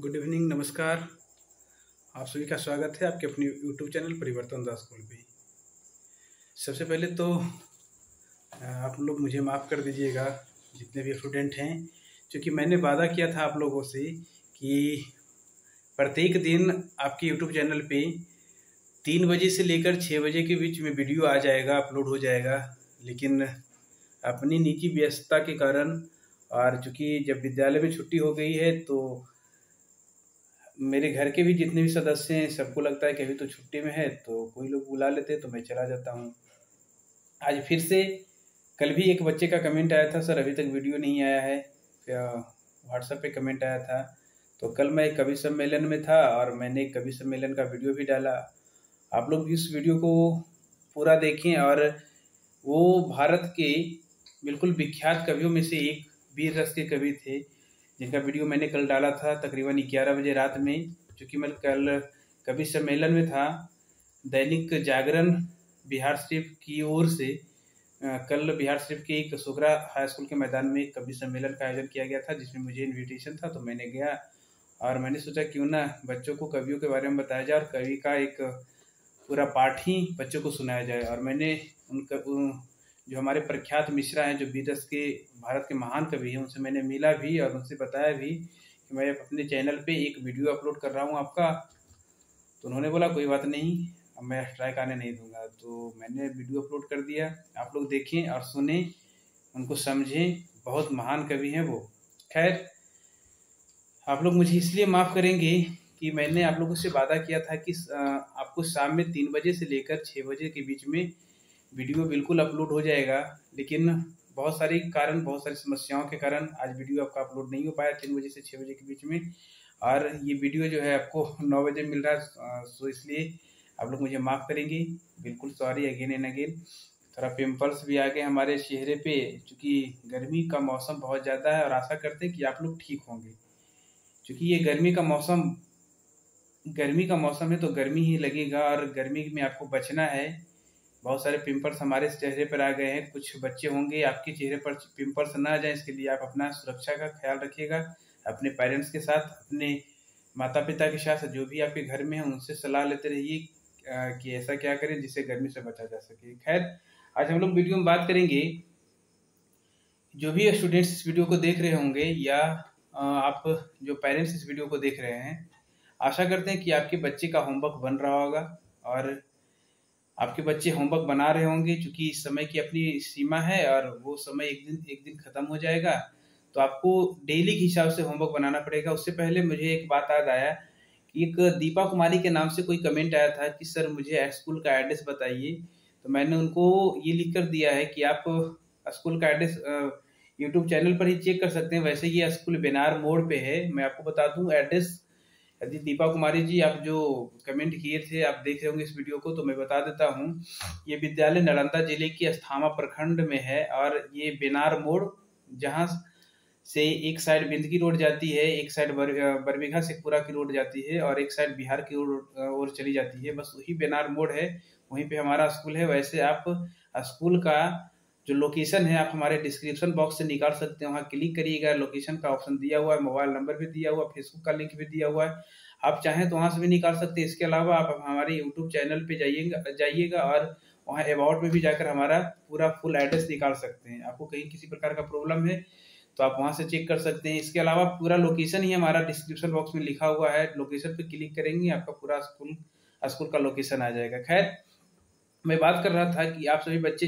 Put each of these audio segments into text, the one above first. Good evening, नमस्कार। आप सभी का स्वागत है आपके अपने YouTube channel Parivartan the school पे। सबसे पहले तो आप लोग मुझे माफ़ कर दीजिएगा जितने भी स्टूडेंट हैं, क्योंकि मैंने वादा किया था आप लोगों से कि प्रत्येक दिन आपके यूट्यूब चैनल पे 3 बजे से लेकर 6 बजे के बीच में वीडियो आ जाएगा, अपलोड हो जाएगा। लेकिन अपनी निजी व्यस्तता के कारण और चूँकि जब विद्यालय में छुट्टी हो गई है तो मेरे घर के भी जितने भी सदस्य हैं सबको लगता है कि अभी तो छुट्टी में है, तो कोई लोग बुला लेते हैं तो मैं चला जाता हूँ। आज फिर से, कल भी एक बच्चे का कमेंट आया था, सर अभी तक वीडियो नहीं आया है, व्हाट्सएप पे कमेंट आया था। तो कल मैं कवि सम्मेलन में था और मैंने कवि सम्मेलन का वीडियो भी डाला। आप लोग इस वीडियो को पूरा देखें। और वो भारत के बिल्कुल विख्यात कवियों में से एक वीर रस के कवि थे, जिनका वीडियो मैंने कल डाला था तकरीबन 11 बजे रात में। चूँकि मैं कल कवि सम्मेलन में था, दैनिक जागरण बिहार शरीफ की ओर से कल बिहार शरीफ के एक सोगरा हाई स्कूल के मैदान में कवि सम्मेलन का आयोजन किया गया था, जिसमें मुझे इन्विटेशन था। तो मैंने गया और मैंने सोचा क्यों ना बच्चों को कवियों के बारे में बताया जाए और कवि का एक पूरा पाठ ही बच्चों को सुनाया जाए। और मैंने जो हमारे प्रख्यात मिश्रा हैं, जो वीर रस के भारत के महान कवि हैं, उनसे मैंने मिला भी और उनसे बताया भी कि मैं अपने चैनल पे एक वीडियो अपलोड कर रहा हूँ आपका। तो उन्होंने बोला कोई बात नहीं, अब मैं स्ट्राइक आने नहीं दूंगा। तो मैंने वीडियो अपलोड कर दिया, आप लोग देखें और सुने, उनको समझें, बहुत महान कवि हैं वो। खैर, आप लोग मुझे इसलिए माफ़ करेंगे कि मैंने आप लोगों से वादा किया था कि आपको शाम में 3 बजे से लेकर 6 बजे के बीच में वीडियो बिल्कुल अपलोड हो जाएगा। लेकिन बहुत सारी समस्याओं के कारण आज वीडियो आपका अपलोड नहीं हो पाया 3 बजे से 6 बजे के बीच में। और ये वीडियो जो है आपको 9 बजे मिल रहा है, सो इसलिए आप लोग मुझे माफ़ करेंगे, बिल्कुल सॉरी अगेन एंड अगेन। थोड़ा पिम्पल्स भी आ गए हमारे चेहरे पे, चूँकि गर्मी का मौसम बहुत ज़्यादा है और आशा करते हैं कि आप लोग ठीक होंगे। चूँकि ये गर्मी का मौसम है तो गर्मी ही लगेगा और गर्मी में आपको बचना है। बहुत सारे पिंपल्स हमारे चेहरे पर आ गए हैं, कुछ बच्चे होंगे आपके चेहरे पर पिंपल्स ना आ जाए, इसके लिए आप अपना सुरक्षा का ख्याल रखिएगा। अपने पेरेंट्स के साथ, अपने माता पिता के साथ, जो भी आपके घर में हैं उनसे सलाह लेते रहिए कि ऐसा क्या करें जिससे गर्मी से बचा जा सके। खैर, आज हम लोग वीडियो में बात करेंगे, जो भी स्टूडेंट्स इस वीडियो को देख रहे होंगे या आप जो पेरेंट्स इस वीडियो को देख रहे हैं, आशा करते हैं कि आपके बच्चे का होमवर्क बन रहा होगा और आपके बच्चे होमवर्क बना रहे होंगे। क्योंकि इस समय की अपनी सीमा है और वो समय एक दिन ख़त्म हो जाएगा, तो आपको डेली के हिसाब से होमवर्क बनाना पड़ेगा। उससे पहले मुझे एक बात याद आया कि एक दीपा कुमारी के नाम से कोई कमेंट आया था कि सर मुझे स्कूल का एड्रेस बताइए। तो मैंने उनको ये लिख कर दिया है कि आप स्कूल का एड्रेस यूट्यूब चैनल पर ही चेक कर सकते हैं। वैसे ये स्कूल बेनार मोड़ पर है। मैं आपको बता दूँ एड्रेस, यदि दीपा कुमारी जी आप जो कमेंट किए थे, आप देख रहे होंगे इस वीडियो को, तो मैं बता देता हूँ। ये विद्यालय नालंदा जिले की अस्थामा प्रखंड में है और ये बेनार मोड़, जहाँ से एक साइड बिंदगी रोड जाती है, एक साइड बरबीघा शेखपुरा की रोड जाती है और एक साइड बिहार की ओर चली जाती है। बस वही बेनार मोड़ है, वहीं पर हमारा स्कूल है। वैसे आप स्कूल का जो लोकेशन है आप हमारे डिस्क्रिप्शन बॉक्स से निकाल सकते हैं, वहाँ क्लिक करिएगा, लोकेशन का ऑप्शन दिया हुआ है, मोबाइल नंबर भी दिया हुआ है, फेसबुक का लिंक भी दिया हुआ है, आप चाहें तो वहाँ से भी निकाल सकते हैं। इसके अलावा आप हमारे यूट्यूब चैनल पे जाइएगा और वहाँ अबाउट में भी जाकर हमारा पूरा फुल एड्रेस निकाल सकते हैं। आपको कहीं किसी प्रकार का प्रॉब्लम है तो आप वहाँ से चेक कर सकते हैं। इसके अलावा पूरा लोकेशन ही हमारा डिस्क्रिप्शन बॉक्स में लिखा हुआ है, लोकेशन पर क्लिक करेंगे आपका पूरा स्कूल का लोकेशन आ जाएगा। खैर, मैं बात कर रहा था कि आप सभी बच्चे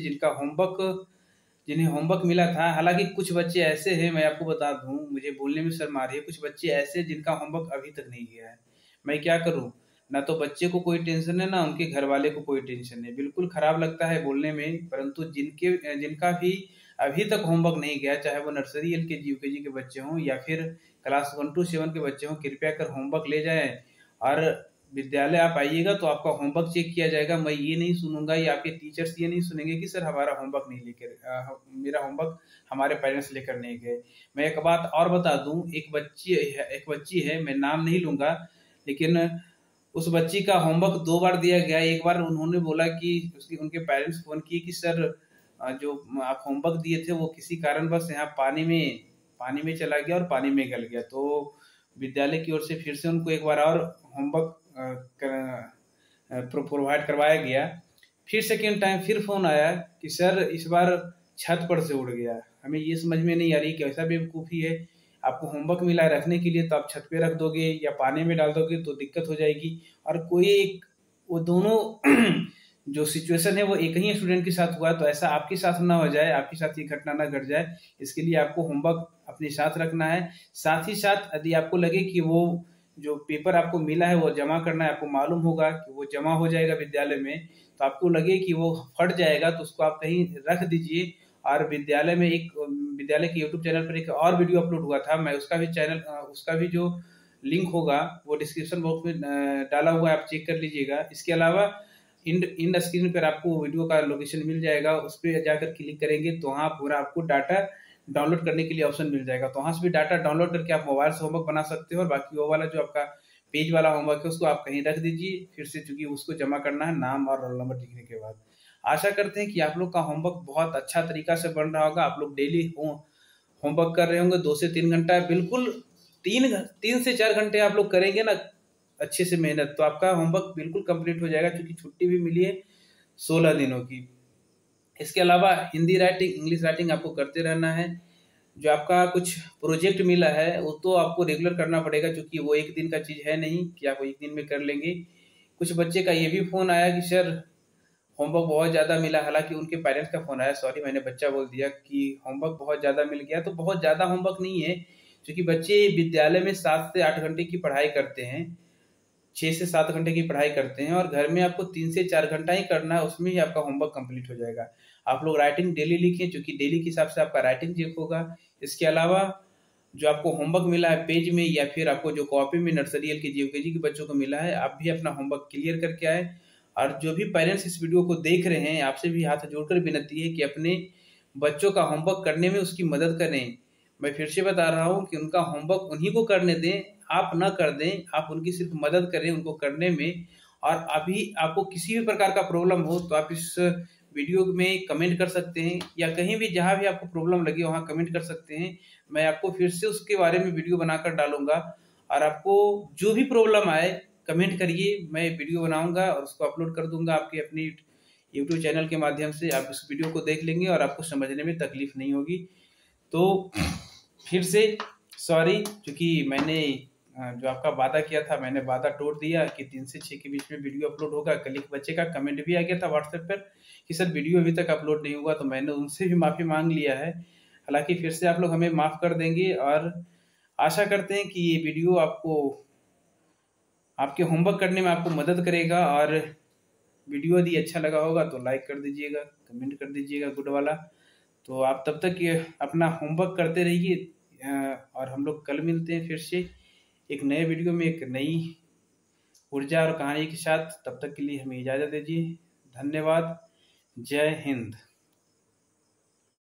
जिन्हें होमवर्क मिला था, हालांकि कुछ बच्चे ऐसे हैं, मैं आपको बता दूं, मुझे बोलने में शर्म आ रही है, कुछ बच्चे ऐसे जिनका होमवर्क अभी तक नहीं गया है। मैं क्या करूं, ना तो बच्चे को कोई टेंशन है ना उनके घर वाले को कोई टेंशन है। बिल्कुल खराब लगता है बोलने में, परंतु जिनका भी अभी तक होमवर्क नहीं गया, चाहे वो नर्सरी, एलकेजी, यूकेजी के बच्चे हों या फिर क्लास 1 से 7 के बच्चे हों, कृपया कर होमवर्क ले जाएं। और विद्यालय आप आइएगा तो आपका होमवर्क चेक किया जाएगा। मैं ये नहीं सुनूंगा या आपके टीचर्स ये नहीं सुनेंगे कि सर हमारा होमवर्क नहीं लेकर, मेरा होमवर्क हमारे पेरेंट्स लेकर नहीं गए। मैं एक बात और बता दूं, एक बच्ची है, मैं नाम नहीं लूंगा, लेकिन उस बच्ची का होमवर्क 2 बार दिया गया। एक बार उन्होंने बोला कि उनके पेरेंट्स फ़ोन किए कि सर जो आप होमवर्क दिए थे वो किसी कारणवश यहाँ पानी में चला गया और पानी में गल गया। तो विद्यालय की ओर से फिर से उनको एक बार और होमवर्क प्रोवाइड करवाया गया। फिर सेकेंड टाइम फिर फोन आया कि सर इस बार छत पर से उड़ गया, हमें ये समझ में नहीं आ रही कि ऐसा बेवकूफ़ी है, आपको होमवर्क मिला रखने के लिए तो आप छत पे रख दोगे या पानी में डाल दोगे तो दिक्कत हो जाएगी। और कोई एक वो दोनों जो सिचुएशन है वो एक ही स्टूडेंट के साथ हुआ, तो ऐसा आपके साथ ना हो जाए, आपके साथ ये घटना ना घट जाए, इसके लिए आपको होमवर्क अपने साथ रखना है। साथ ही साथ यदि आपको लगे कि वो जो पेपर आपको मिला है वो जमा करना है, आपको मालूम होगा कि वो जमा हो जाएगा विद्यालय में, तो आपको लगे कि वो फट जाएगा तो उसको आप कहीं रख दीजिए। और विद्यालय में एक विद्यालय के यूट्यूब चैनल पर एक और वीडियो अपलोड हुआ था, मैं उसका भी जो लिंक होगा वो डिस्क्रिप्शन बॉक्स में डाला हुआ है, आप चेक कर लीजिएगा। इसके अलावा इंड स्क्रीन पर आपको वीडियो का लोकेशन मिल जाएगा, उस पर जाकर क्लिक करेंगे तो वहाँ पूरा आपको डाटा डाउनलोड करने के लिए ऑप्शन मिल जाएगा, तो वहाँ से भी डाटा डाउनलोड करके आप मोबाइल से होमवर्क बना सकते हो। और बाकी वो वाला जो आपका पेज वाला होमवर्क है उसको आप कहीं रख दीजिए, फिर से चूंकि उसको जमा करना है नाम और रोल नंबर लिखने के बाद। आशा करते हैं कि आप लोग का होमवर्क बहुत अच्छा तरीका से बन रहा होगा, आप लोग डेली होमवर्क कर रहे होंगे 2 से 3 घंटा, बिल्कुल 3 से 4 घंटे आप लोग करेंगे ना अच्छे से मेहनत, तो आपका होमवर्क बिल्कुल कंप्लीट हो जाएगा, क्योंकि छुट्टी भी मिली है 16 दिनों की। इसके अलावा हिंदी राइटिंग, इंग्लिश राइटिंग आपको करते रहना है। जो आपका कुछ प्रोजेक्ट मिला है वो तो आपको रेगुलर करना पड़ेगा, क्योंकि वो एक दिन का चीज़ है नहीं कि आप एक दिन में कर लेंगे। कुछ बच्चे का ये भी फ़ोन आया कि सर होमवर्क बहुत ज़्यादा मिला, हालांकि उनके पेरेंट्स का फ़ोन आया, सॉरी मैंने बच्चा बोल दिया कि होमवर्क बहुत ज़्यादा मिल गया। तो बहुत ज़्यादा होमवर्क नहीं है, क्योंकि बच्चे विद्यालय में 7 से 8 घंटे की पढ़ाई करते हैं, 6 से 7 घंटे की पढ़ाई करते हैं, और घर में आपको 3 से 4 घंटा ही करना है, उसमें ही आपका होमवर्क कंप्लीट हो जाएगा। आप लोग राइटिंग डेली लिखें, क्योंकि डेली के हिसाब से आपका राइटिंग चेक होगा। इसके अलावा जो आपको होमवर्क मिला है पेज में या फिर आपको जो कॉपी में नर्सरी एल के जी यूकेजी के बच्चों को मिला है, आप भी अपना होमवर्क क्लियर करके आए। और जो भी पेरेंट्स इस वीडियो को देख रहे हैं, आपसे भी हाथ जोड़कर विनती है कि अपने बच्चों का होमवर्क करने में उसकी मदद करें। मैं फिर से बता रहा हूँ कि उनका होमवर्क उन्हीं को करने दें, आप ना कर दें, आप उनकी सिर्फ मदद करें उनको करने में। और अभी आपको किसी भी प्रकार का प्रॉब्लम हो तो आप इस वीडियो में कमेंट कर सकते हैं, या कहीं भी जहाँ भी आपको प्रॉब्लम लगे वहाँ कमेंट कर सकते हैं, मैं आपको फिर से उसके बारे में वीडियो बनाकर डालूंगा। और आपको जो भी प्रॉब्लम आए कमेंट करिए, मैं वीडियो बनाऊँगा और उसको अपलोड कर दूँगा आपके अपने यूट्यूब चैनल के माध्यम से, आप इस वीडियो को देख लेंगे और आपको समझने में तकलीफ नहीं होगी। तो फिर से सॉरी, क्योंकि मैंने जो आपका वादा किया था मैंने वादा तोड़ दिया कि 3 से 6 के बीच में वीडियो अपलोड होगा। कल एक बच्चे का कमेंट भी आ गया था व्हाट्सएप पर कि सर वीडियो अभी तक अपलोड नहीं हुआ, तो मैंने उनसे भी माफ़ी मांग लिया है। हालांकि फिर से आप लोग हमें माफ़ कर देंगे, और आशा करते हैं कि ये वीडियो आपको आपके होमवर्क करने में आपको मदद करेगा। और वीडियो यदि अच्छा लगा होगा तो लाइक कर दीजिएगा, कमेंट कर दीजिएगा गुड वाला। तो आप तब तक ये अपना होमवर्क करते रहिए, और हम लोग कल मिलते हैं फिर से एक नए वीडियो में एक नई ऊर्जा और कहानी के साथ। तब तक के लिए हमें इजाज़त दीजिए, धन्यवाद, जय हिंद।